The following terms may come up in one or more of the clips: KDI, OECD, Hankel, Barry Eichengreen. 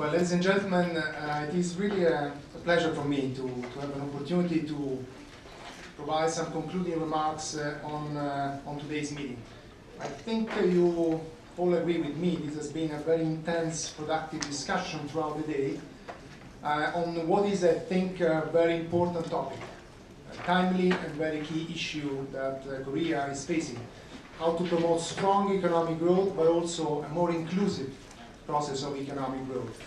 Well, ladies and gentlemen, it is really a pleasure for me to have an opportunity to provide some concluding remarks on today's meeting. I think you all agree with me, this has been a very intense, productive discussion throughout the day on what is, I think, a very important topic, a timely and very key issue that Korea is facing. How to promote strong economic growth, but also a more inclusive process of economic growth.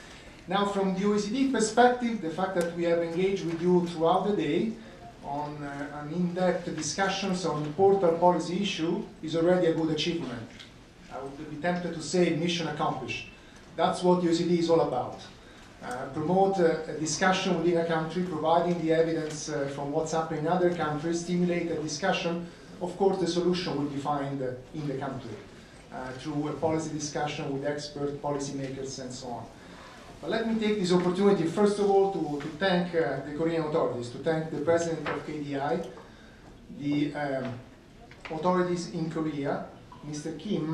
Now, from the OECD perspective, the fact that we have engaged with you throughout the day on an in-depth discussions on important policy issue is already a good achievement. I would be tempted to say mission accomplished. That's what OECD is all about. Promote a discussion within a country, providing the evidence from what's happening in other countries, stimulate a discussion. Of course, the solution will be found in the country through a policy discussion with experts, policymakers, and so on. But let me take this opportunity, first of all, to thank the Korean authorities, to thank the president of KDI, the authorities in Korea, Mr. Kim,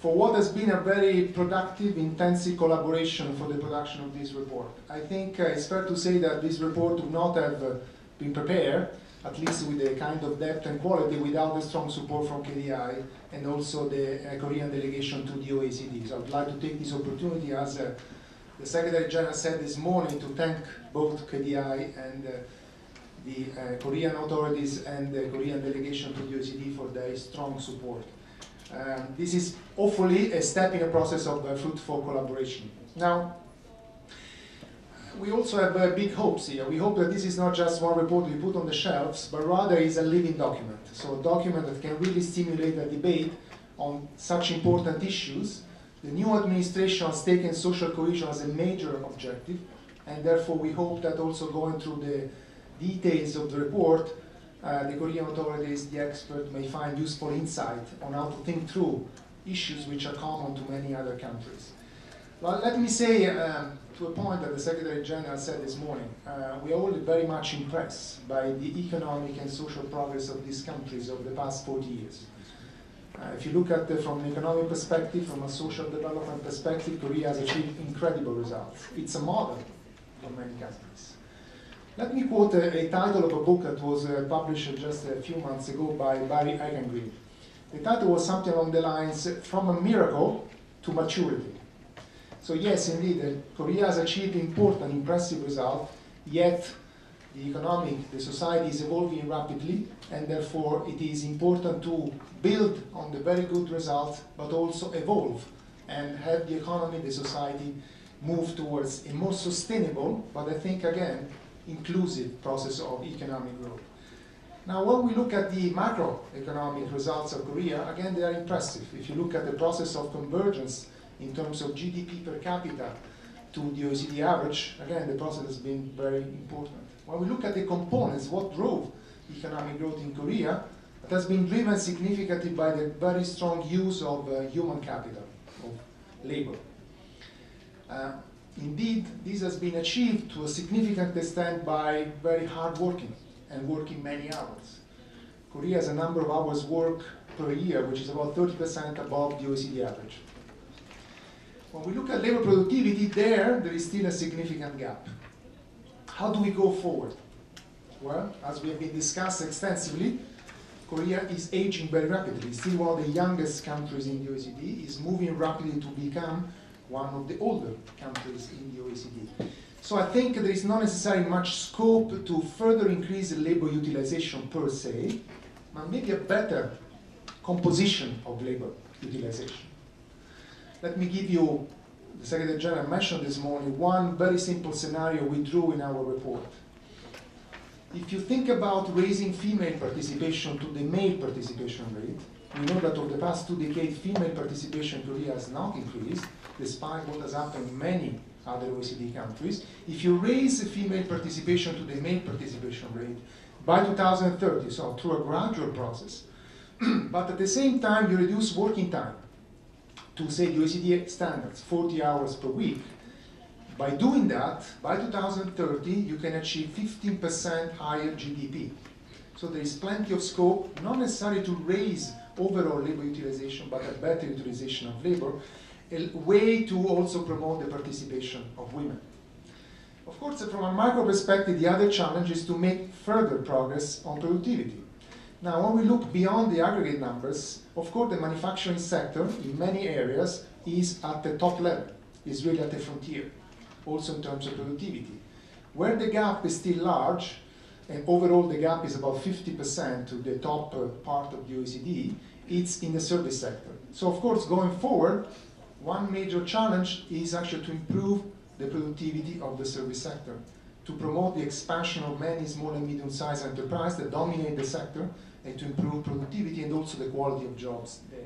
for what has been a very productive, intensive collaboration for the production of this report. I think it's fair to say that this report would not have been prepared, at least with the kind of depth and quality, without the strong support from KDI and also the Korean delegation to the OECD. So I would like to take this opportunity, as the Secretary General said this morning, to thank both KDI and the Korean authorities and the Korean delegation to the OECD for their strong support. This is hopefully a step in a process of fruitful collaboration. Now, we also have big hopes here. We hope that this is not just one report we put on the shelves, but rather is a living document. So a document that can really stimulate a debate on such important issues. The new administration has taken social cohesion as a major objective, and therefore we hope that also going through the details of the report, the Korean authorities, the experts, may find useful insight on how to think through issues which are common to many other countries. Well, let me say to a point that the Secretary General said this morning, we are all very much impressed by the economic and social progress of these countries over the past 40 years. If you look at it from an economic perspective, from a social development perspective, Korea has achieved incredible results. It's a model for many countries. Let me quote a title of a book that was published just a few months ago by Barry Eichengreen. The title was something along the lines, "From a Miracle to Maturity." So yes, indeed, Korea has achieved important, impressive results, yet the economic, the society is evolving rapidly, and therefore it is important to build on the very good results, but also evolve and have the economy, the society, move towards a more sustainable, but I think, again, inclusive process of economic growth. Now, when we look at the macroeconomic results of Korea, again, they are impressive. If you look at the process of convergence in terms of GDP per capita to the OECD average, again, the process has been very important. When we look at the components, what drove economic growth in Korea, it has been driven significantly by the very strong use of human capital, of labor. Indeed, this has been achieved to a significant extent by very hard working and working many hours. Korea has a number of hours work per year, which is about 30% above the OECD average. When we look at labor productivity, there is still a significant gap. How do we go forward? Well, as we have been discussed extensively, Korea is aging very rapidly. It's still one of the youngest countries in the OECD. It's moving rapidly to become one of the older countries in the OECD. So I think there is not necessarily much scope to further increase labor utilization per se, but maybe a better composition of labor utilization. Let me give you, the Secretary General mentioned this morning, one very simple scenario we drew in our report. If you think about raising female participation to the male participation rate, we know that over the past 2 decades, female participation in Korea has not increased, despite what has happened in many other OECD countries. If you raise the female participation to the male participation rate by 2030, so through a gradual process, but at the same time you reduce working time to, say, the OECD standards, 40 hours per week, by doing that, by 2030, you can achieve 15% higher GDP. So there is plenty of scope, not necessarily to raise overall labor utilization, but a better utilization of labor. a way to also promote the participation of women. Of course, from a macro perspective, the other challenge is to make further progress on productivity. Now, when we look beyond the aggregate numbers, of course, the manufacturing sector in many areas is at the top level, is really at the frontier, also in terms of productivity. Where the gap is still large, and overall the gap is about 50% to the top part of the OECD, it's in the service sector. So of course, going forward, one major challenge is actually to improve the productivity of the service sector, to promote the expansion of many small and medium-sized enterprises that dominate the sector, and to improve productivity and also the quality of jobs there.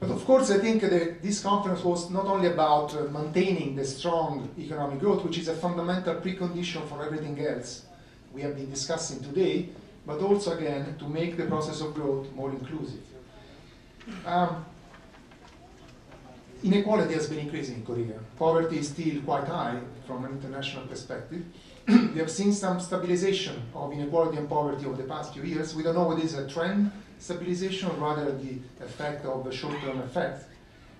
But of course, I think that this conference was not only about maintaining the strong economic growth, which is a fundamental precondition for everything else we have been discussing today, but also, again, to make the process of growth more inclusive. Inequality has been increasing in Korea. Poverty is still quite high from an international perspective. We have seen some stabilization of inequality and poverty over the past few years. We don't know whether it's a trend stabilization or rather the effect of the short-term effect.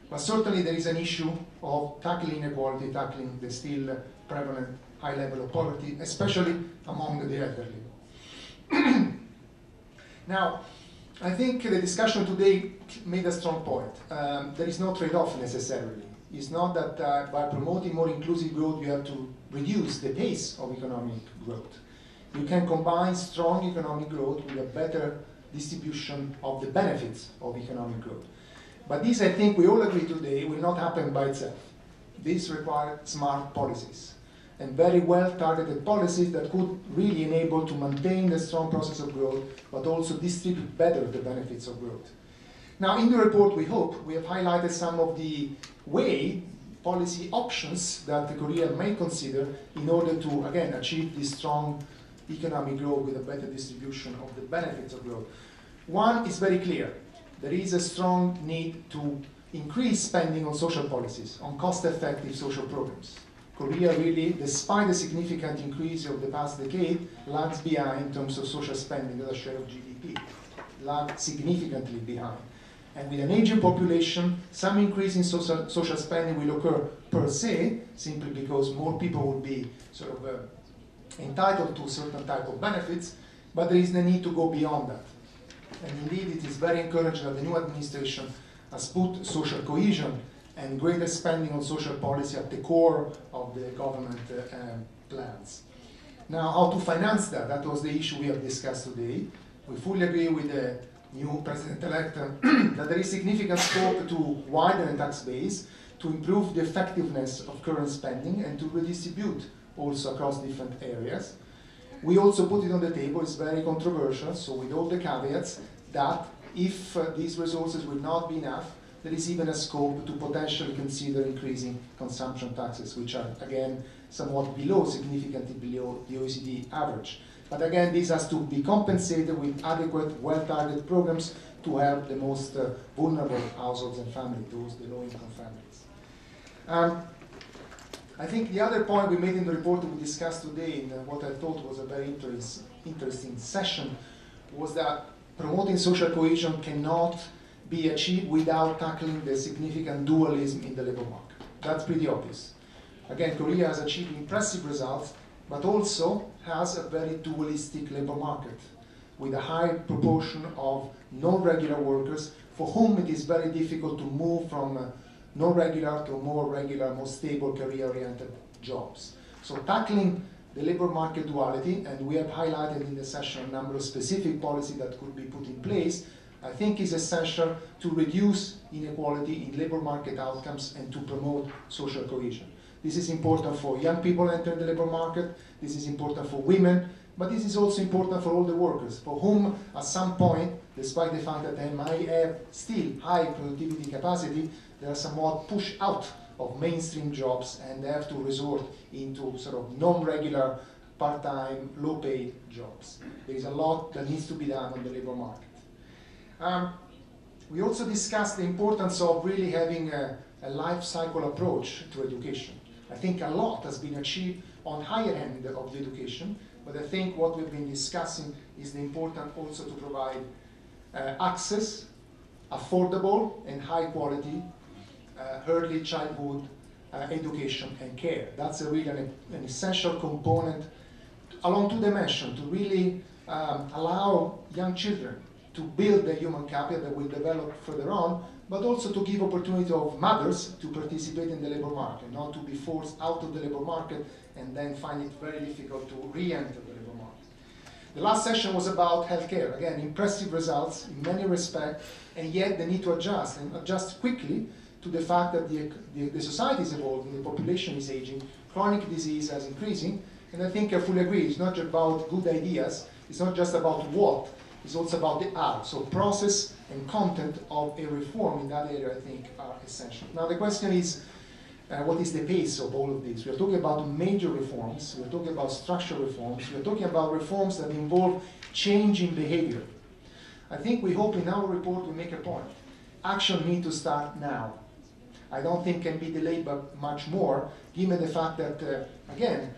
But certainly there is an issue of tackling inequality, tackling the still prevalent high level of poverty, especially among the elderly. Now, I think the discussion today made a strong point. There is no trade-off necessarily. It's not that by promoting more inclusive growth you have to reduce the pace of economic growth. You can combine strong economic growth with a better distribution of the benefits of economic growth. But this, I think we all agree today, will not happen by itself. This requires smart policies and very well-targeted policies that could really enable to maintain the strong process of growth, but also distribute better the benefits of growth. Now, in the report, we hope, we have highlighted some of the policy options that Korea may consider in order to, again, achieve this strong economic growth with a better distribution of the benefits of growth. One is very clear. There is a strong need to increase spending on social policies, on cost-effective social programs. Korea really, despite the significant increase of the past decade, lags behind in terms of social spending as a share of GDP, lags significantly behind. And with an aging population, some increase in social spending will occur per se, simply because more people will be sort of entitled to a certain type of benefits, but there is the need to go beyond that. And indeed, it is very encouraging that the new administration has put social cohesion and greater spending on social policy at the core of the government plans. Now, how to finance that? That was the issue we have discussed today. We fully agree with the new president-elect that there is significant scope to widen the tax base, to improve the effectiveness of current spending, and to redistribute also across different areas. We also put it on the table, it's very controversial, so with all the caveats, that if these resources will not be enough, there is even a scope to potentially consider increasing consumption taxes, which are, again, somewhat below, significantly below the OECD average. But again, this has to be compensated with adequate, well-targeted programs to help the most vulnerable households and families, those the low-income families. I think the other point we made in the report that we discussed today, in what I thought was a very interesting session, was that promoting social cohesion cannot be achieved without tackling the significant dualism in the labor market. That's pretty obvious. Again, Korea has achieved impressive results, but also has a very dualistic labor market with a high proportion of non-regular workers for whom it is very difficult to move from non-regular to more regular, more stable career-oriented jobs. So tackling the labor market duality, and we have highlighted in the session a number of specific policies that could be put in place, I think is essential to reduce inequality in labor market outcomes and to promote social cohesion. This is important for young people entering the labor market, this is important for women, but this is also important for all the workers, for whom at some point, despite the fact that they might have still high productivity capacity, they are somewhat pushed out of mainstream jobs and they have to resort into sort of non-regular, part-time, low-paid jobs. There is a lot that needs to be done on the labor market. We also discussed the importance of really having a life cycle approach to education. I think a lot has been achieved on higher end of the education, but I think what we've been discussing is the importance also to provide access affordable and high quality early childhood education and care. That's really an essential component along two dimensions to really allow young children to build the human capital that will develop further on, but also to give opportunity of mothers to participate in the labor market, not to be forced out of the labor market and then find it very difficult to re-enter the labor market. The last session was about healthcare. Again, impressive results in many respects, and yet the need to adjust, and adjust quickly to the fact that the society is evolving, the population is aging, chronic disease is increasing, and I think I fully agree, it's not about good ideas, it's not just about what, it's also about the how. So process and content of a reform in that area, I think, are essential. Now the question is, what is the pace of all of this? We are talking about major reforms, we are talking about structural reforms, we are talking about reforms that involve change in behavior. I think we hope in our report we make a point. Action needs to start now. I don't think it can be delayed by much more, given the fact that, again,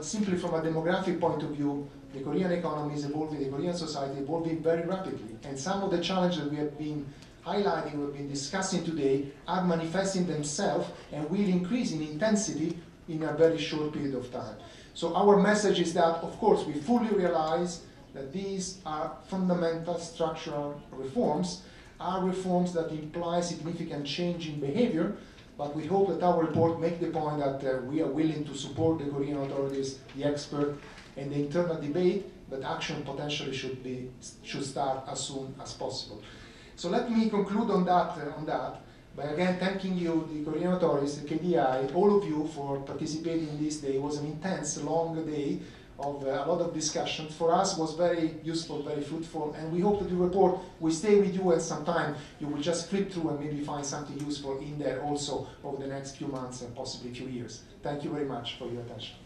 simply from a demographic point of view, the Korean economy is evolving, the Korean society is evolving very rapidly. And some of the challenges we have been highlighting, we've been discussing today, are manifesting themselves and will increase in intensity in a very short period of time. So our message is that, of course, we fully realize that these are fundamental structural reforms, are reforms that imply significant change in behavior, but we hope that our report makes the point that we are willing to support the Korean authorities, the experts, and the internal debate, but action potentially should start as soon as possible. So let me conclude on that by again thanking you, the Korean authorities, the KDI, all of you for participating in this day. It was an intense, long day of a lot of discussion. For us was very useful, very fruitful, and we hope that the report will stay with you at some time. You will just flip through and maybe find something useful in there also over the next few months and possibly few years. Thank you very much for your attention.